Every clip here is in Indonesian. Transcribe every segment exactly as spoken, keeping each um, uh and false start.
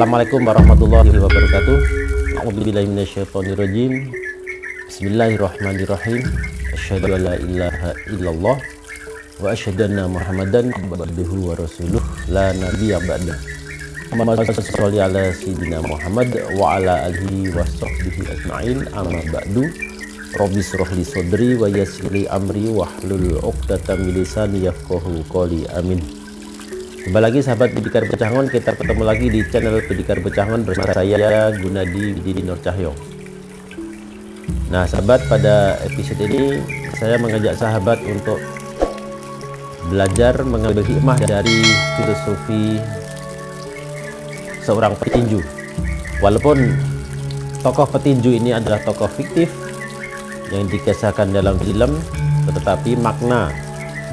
Assalamualaikum warahmatullahi wabarakatuh. A'udzubillahi minasyaitonirrajim. Bismillahirrahmanirrahim. Asyhadu an la ilaha illallah wa asyhadu anna Muhammadan abduhu wa rasuluh la nabiyya ba'da. Sallallahu ala sayyidina Muhammad wa ala alihi washabbihi ajmain. Amma ba'du. Rabbi shrah li sadri wa yassir li amri wahlul 'uqdatam min lisani yafqahu qawli. Amin. Kembali lagi sahabat Pendekar Bocah Angon, kita ketemu lagi di channel Pendekar Bocah Angon bersama saya Gunadi Nur Cahyo. Nah sahabat, pada episode ini saya mengajak sahabat untuk belajar mengambil hikmah dari filosofi seorang petinju. Walaupun tokoh petinju ini adalah tokoh fiktif yang dikisahkan dalam film, tetapi makna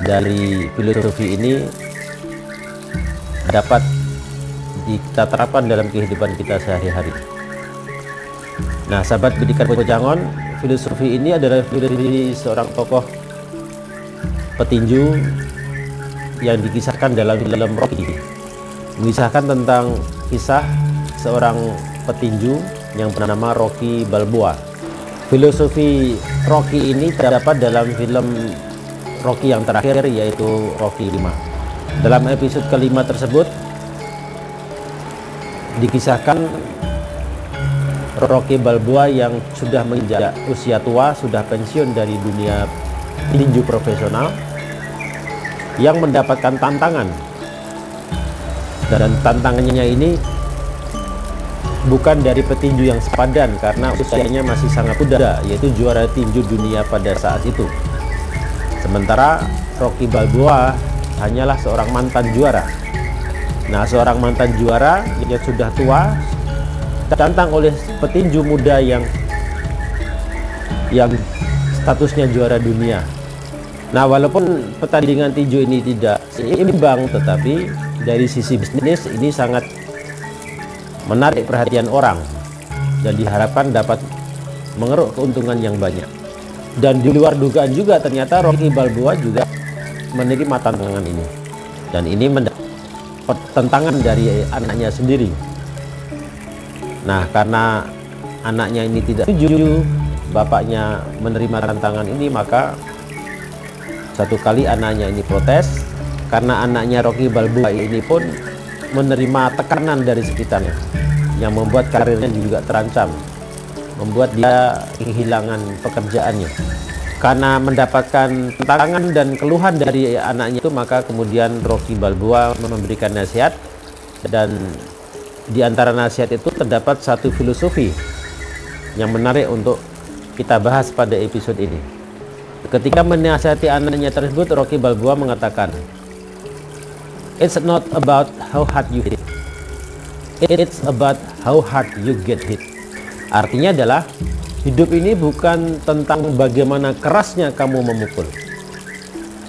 dari filosofi ini dapat kita terapkan dalam kehidupan kita sehari-hari. Nah, sahabat Pendekar Bocah Angon, filosofi ini adalah filosofi seorang tokoh petinju yang dikisahkan dalam film Rocky. Mengisahkan tentang kisah seorang petinju yang bernama Rocky Balboa. Filosofi Rocky ini terdapat dalam film Rocky yang terakhir, yaitu Rocky lima. Dalam episode kelima tersebut dikisahkan Rocky Balboa yang sudah menginjak usia tua, sudah pensiun dari dunia tinju profesional, yang mendapatkan tantangan. Dan tantangannya ini bukan dari petinju yang sepadan karena usianya masih sangat muda, yaitu juara tinju dunia pada saat itu. Sementara Rocky Balboa hanyalah seorang mantan juara. Nah, seorang mantan juara yang sudah tua ditantang oleh petinju muda yang yang statusnya juara dunia. Nah, walaupun pertandingan tinju ini tidak seimbang, tetapi dari sisi bisnis ini sangat menarik perhatian orang dan diharapkan dapat mengeruk keuntungan yang banyak. Dan di luar dugaan juga ternyata Rocky Balboa juga menerima tantangan ini, dan ini mendapat tantangan dari anaknya sendiri. Nah, karena anaknya ini tidak setuju bapaknya menerima tantangan ini, maka satu kali anaknya ini protes. Karena anaknya Rocky Balboa ini pun menerima tekanan dari sekitarnya yang membuat karirnya juga terancam, membuat dia kehilangan pekerjaannya. Karena mendapatkan tantangan dan keluhan dari anaknya itu, maka kemudian Rocky Balboa memberikan nasihat, dan di antara nasihat itu terdapat satu filosofi yang menarik untuk kita bahas pada episode ini. Ketika menasihati anaknya tersebut, Rocky Balboa mengatakan, "It's not about how hard you hit, it's about how hard you get hit." Artinya adalah, hidup ini bukan tentang bagaimana kerasnya kamu memukul,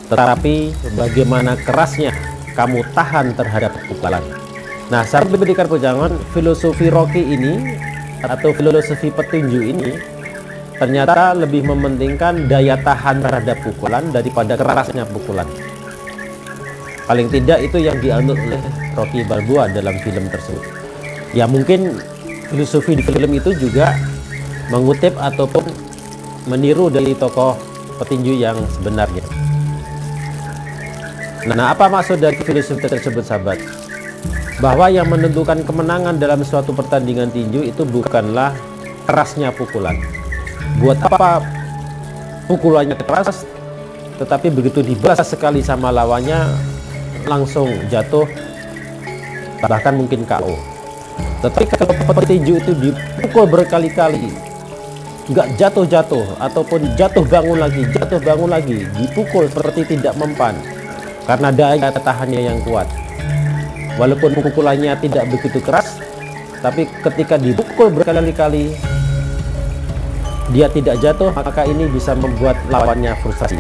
tetapi bagaimana kerasnya kamu tahan terhadap pukulan. Nah, sahabat Pendekar Bocah Angon, filosofi Rocky ini atau filosofi petinju ini ternyata lebih mementingkan daya tahan terhadap pukulan daripada kerasnya pukulan. Paling tidak itu yang dianut oleh Rocky Balboa dalam film tersebut. Ya, mungkin filosofi di film itu juga mengutip ataupun meniru dari tokoh petinju yang sebenarnya. Nah, apa maksud dari filosofi tersebut, sahabat? Bahwa yang menentukan kemenangan dalam suatu pertandingan tinju itu bukanlah kerasnya pukulan. Buat apa pukulannya keras, tetapi begitu dibalas sekali sama lawannya langsung jatuh, bahkan mungkin K O. Tetapi kalau petinju itu dipukul berkali-kali, nggak jatuh-jatuh ataupun jatuh bangun lagi, jatuh bangun lagi, dipukul seperti tidak mempan karena daya tahannya yang kuat. Walaupun pukulannya tidak begitu keras, tapi ketika dipukul berkali-kali dia tidak jatuh, maka ini bisa membuat lawannya frustasi,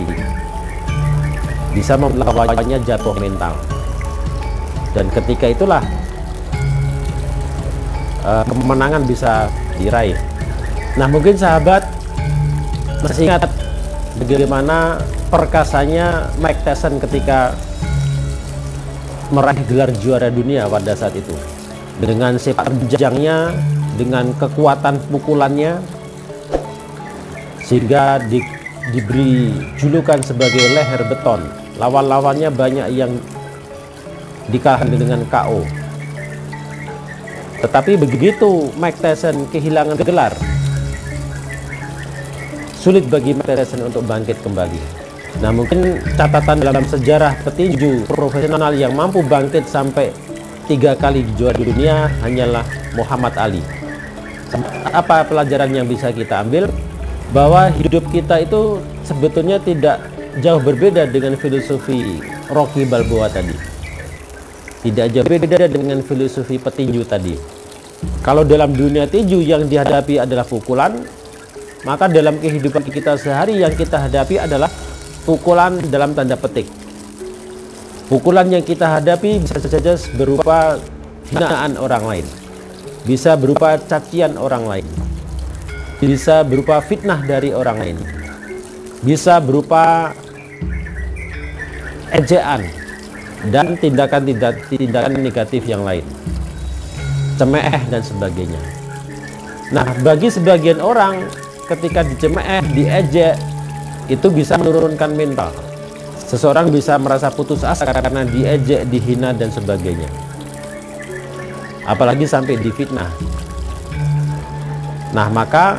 bisa membuat lawannya jatuh mental. Dan ketika itulah uh, kemenangan bisa diraih. Nah, mungkin sahabat masih ingat bagaimana perkasanya Mike Tyson ketika meraih gelar juara dunia pada saat itu, dengan sepak terjangnya, dengan kekuatan pukulannya, sehingga di, diberi julukan sebagai leher beton. Lawan-lawannya banyak yang dikalahkan dengan K O. Tetapi begitu Mike Tyson kehilangan gelar, sulit bagi Mike Tyson untuk bangkit kembali. Nah, mungkin catatan dalam sejarah petinju profesional yang mampu bangkit sampai tiga kali juara dunia hanyalah Muhammad Ali. Apa pelajaran yang bisa kita ambil? Bahwa hidup kita itu sebetulnya tidak jauh berbeda dengan filosofi Rocky Balboa tadi. Tidak jauh berbeda dengan filosofi petinju tadi. Kalau dalam dunia tinju yang dihadapi adalah pukulan, maka dalam kehidupan kita sehari yang kita hadapi adalah pukulan dalam tanda petik. Pukulan yang kita hadapi bisa saja berupa hinaan orang lain, bisa berupa cacian orang lain, bisa berupa fitnah dari orang lain, bisa berupa ejaan dan tindakan-tindakan negatif yang lain, cemeeh dan sebagainya. Nah, bagi sebagian orang ketika dicemeeh, diejek, itu bisa menurunkan mental. Seseorang bisa merasa putus asa karena diejek, dihina, dan sebagainya. Apalagi sampai difitnah. Nah, maka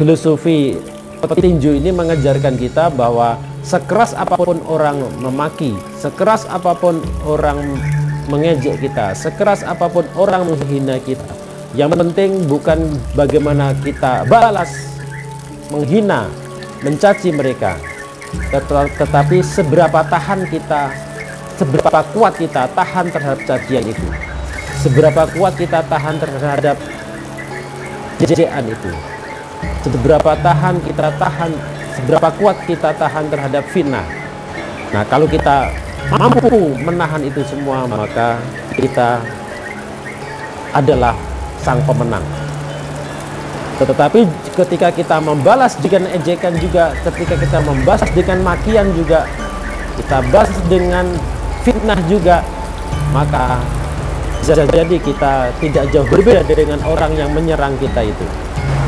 filosofi petinju ini mengajarkan kita bahwa sekeras apapun orang memaki, sekeras apapun orang mengejek kita, sekeras apapun orang menghina kita, yang penting bukan bagaimana kita balas, menghina, mencaci mereka, tetapi seberapa tahan kita, seberapa kuat kita tahan terhadap cacian itu, seberapa kuat kita tahan terhadap jejekan itu, seberapa tahan kita tahan, seberapa kuat kita tahan terhadap fitnah. Nah, kalau kita mampu menahan itu semua, maka kita adalah sang pemenang. Tetapi ketika kita membalas dengan ejekan juga, ketika kita membalas dengan makian juga, kita balas dengan fitnah juga, maka bisa jadi kita tidak jauh berbeda dengan orang yang menyerang kita itu.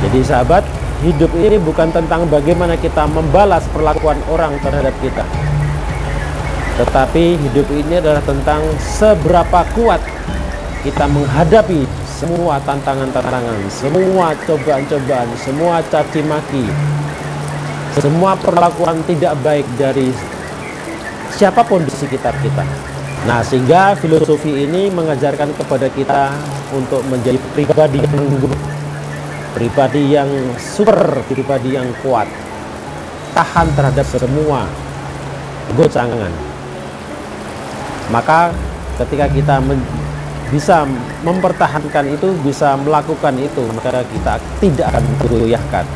Jadi sahabat, hidup ini bukan tentang bagaimana kita membalas perlakuan orang terhadap kita, tetapi hidup ini adalah tentang seberapa kuat kita menghadapi semua tantangan-tantangan, semua cobaan-cobaan, semua caci maki, semua perlakuan tidak baik dari siapapun di sekitar kita. Nah, sehingga filosofi ini mengajarkan kepada kita untuk menjadi pribadi yang tangguh, pribadi yang super, pribadi yang kuat, tahan terhadap semua goncangan. Maka ketika kita bisa mempertahankan itu, bisa melakukan itu, maka kita tidak akan tergoyahkan.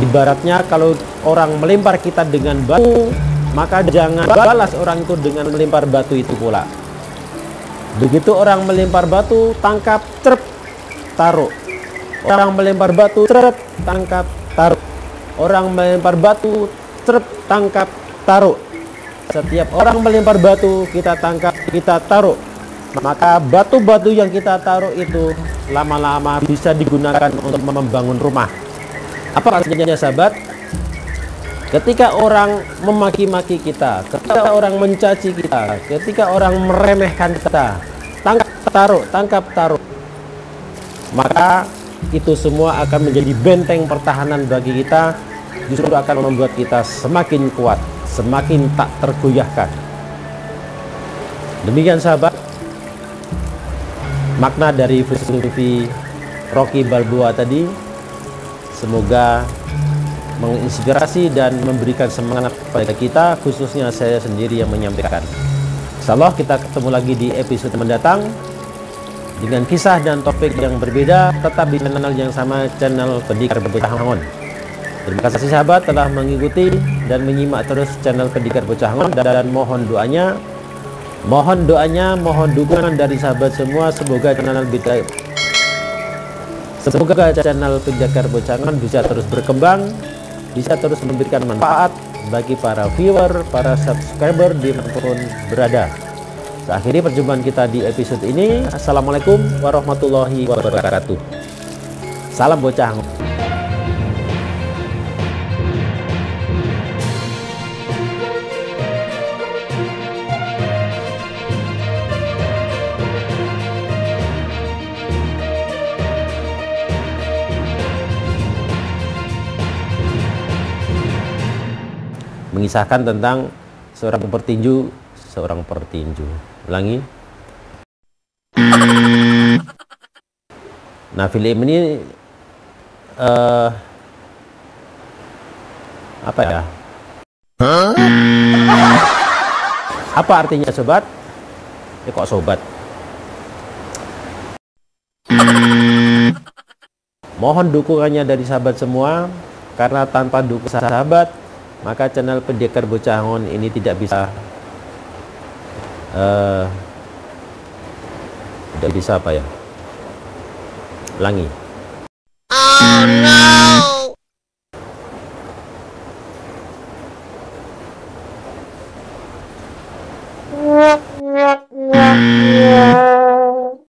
Ibaratnya kalau orang melempar kita dengan batu, maka jangan balas orang itu dengan melempar batu itu pula. Begitu orang melempar batu, tangkap, cerp, taruh. Orang melempar batu, cerp, tangkap, taruh. Orang melempar batu, cerp, tangkap, taruh. Setiap orang melempar batu, kita tangkap, kita taruh. Maka batu-batu yang kita taruh itu lama-lama bisa digunakan untuk membangun rumah. Apa artinya sahabat? Ketika orang memaki-maki kita, ketika orang mencaci kita, ketika orang meremehkan kita, tangkap taruh, tangkap taruh, maka itu semua akan menjadi benteng pertahanan bagi kita, justru akan membuat kita semakin kuat, semakin tak tergoyahkan. Demikian sahabat, makna dari filosofi Rocky Balboa tadi. Semoga menginspirasi dan memberikan semangat kepada kita, khususnya saya sendiri yang menyampaikan. Insyaallah kita ketemu lagi di episode mendatang dengan kisah dan topik yang berbeda, tetap di channel yang sama, channel Pendekar Bocah Angon. Terima kasih sahabat telah mengikuti dan menyimak terus channel Pendekar Bocah Angon, dan mohon doanya, mohon doanya, mohon dukungan dari sahabat semua. Semoga channel beda. Semoga channel Pendekar Bocah Angon bisa terus berkembang, bisa terus memberikan manfaat bagi para viewer, para subscriber dimanapun berada. Akhiri perjumpaan kita di episode ini. Assalamualaikum warahmatullahi wabarakatuh. Salam Bocah Angon. Mengisahkan tentang seorang petinju, seorang petinju. Ulangi. Nah, film ini uh, apa ya? Apa artinya sobat? Ya kok sobat? Mohon dukungannya dari sahabat semua, karena tanpa dukungan sahabat maka channel Pendekar Bocah Angon ini tidak bisa uh, tidak bisa apa ya, ulangi. Oh no.